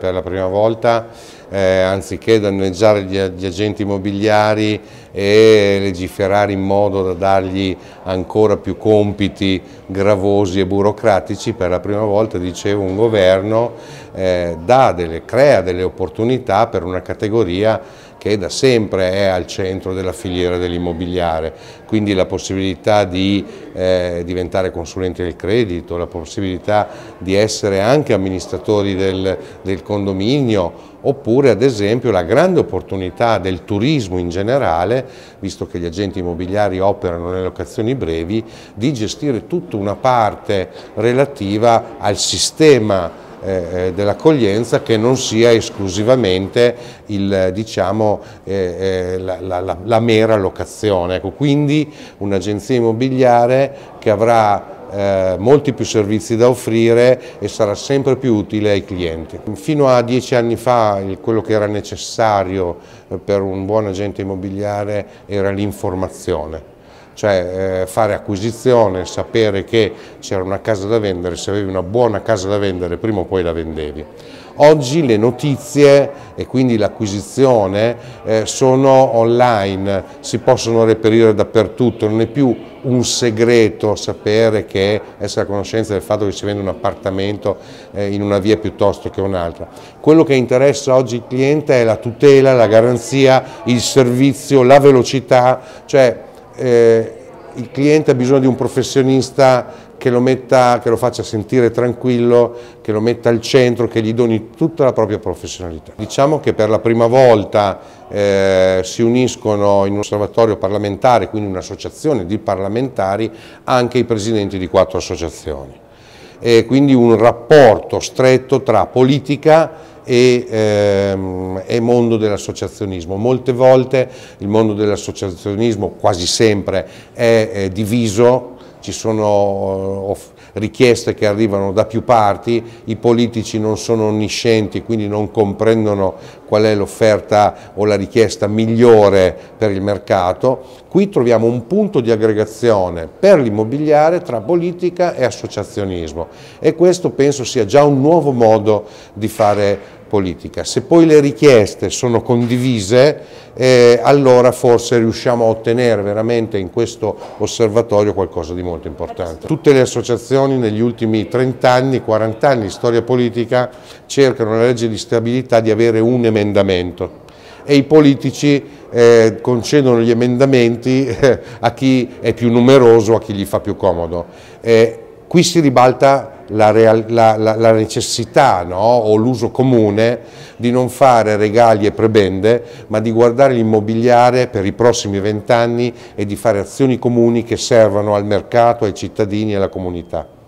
Per la prima volta, anziché danneggiare gli agenti immobiliari e legiferare in modo da dargli ancora più compiti gravosi e burocratici, per la prima volta, dicevo, un governo crea delle opportunità per una categoria che da sempre è al centro della filiera dell'immobiliare, quindi la possibilità di diventare consulenti del credito, la possibilità di essere anche amministratori del condominio, oppure ad esempio la grande opportunità del turismo in generale, visto che gli agenti immobiliari operano nelle locazioni brevi, di gestire tutta una parte relativa al sistema dell'accoglienza che non sia esclusivamente la mera locazione. Ecco, quindi un'agenzia immobiliare che avrà molti più servizi da offrire e sarà sempre più utile ai clienti. Fino a 10 anni fa quello che era necessario per un buon agente immobiliare era l'informazione. Cioè fare acquisizione, sapere che c'era una casa da vendere, se avevi una buona casa da vendere prima o poi la vendevi. Oggi le notizie e quindi l'acquisizione sono online, si possono reperire dappertutto, non è più un segreto sapere che essere a conoscenza del fatto che si vende un appartamento in una via piuttosto che un'altra. Quello che interessa oggi il cliente è la tutela, la garanzia, il servizio, la velocità, cioè il cliente ha bisogno di un professionista che lo faccia sentire tranquillo, che lo metta al centro, che gli doni tutta la propria professionalità. Diciamo che per la prima volta si uniscono in un osservatorio parlamentare, quindi un'associazione di parlamentari, anche i presidenti di 4 associazioni. E quindi un rapporto stretto tra politica e mondo dell'associazionismo. Molte volte il mondo dell'associazionismo, quasi sempre, è diviso, ci sono richieste che arrivano da più parti, i politici non sono onniscienti, quindi non comprendono qual è l'offerta o la richiesta migliore per il mercato. Qui troviamo un punto di aggregazione per l'immobiliare tra politica e associazionismo e questo penso sia già un nuovo modo di fare politica. Se poi le richieste sono condivise, allora forse riusciamo a ottenere veramente in questo osservatorio qualcosa di molto importante. Tutte le associazioni negli ultimi 30 anni, 40 anni di storia politica cercano nella legge di stabilità di avere un emendamento e i politici concedono gli emendamenti a chi è più numeroso, a chi gli fa più comodo. Qui si ribalta la necessità, no? O l'uso comune di non fare regali e prebende, ma di guardare l'immobiliare per i prossimi 20 anni e di fare azioni comuni che servano al mercato, ai cittadini e alla comunità.